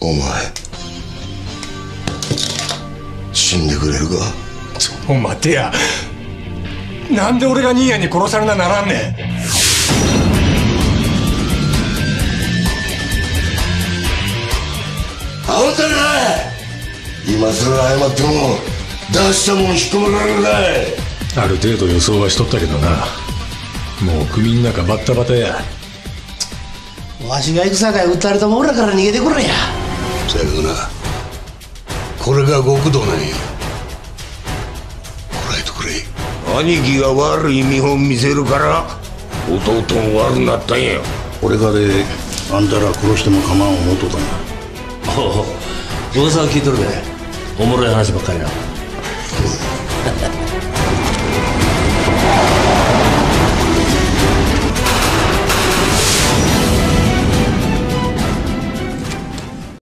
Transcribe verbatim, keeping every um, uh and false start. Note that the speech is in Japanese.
お前死んでくれるか。ちょっと待てや、なんで俺が兄やんに殺されなならんねん。あんたら今すぐ謝っても出したもん引っ込まれるかい。ある程度予想はしとったけどな、もう組の中バッタバタや。わしが戦かい撃たれたも俺らから逃げてこらんや。せやけどな、これが極道なんや。こらえてくれ。兄貴が悪い見本見せるから弟も悪なったんや。俺がであんたら殺しても構わん思うとったんや。おお、噂は聞いとるで、おもろい話ばっかりな。